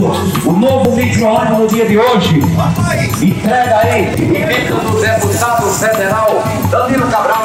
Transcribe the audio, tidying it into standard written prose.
Cristo, o novo micro-ônibus no dia de hoje. Entrega aí, em nome do deputado federal Danilo Cabral.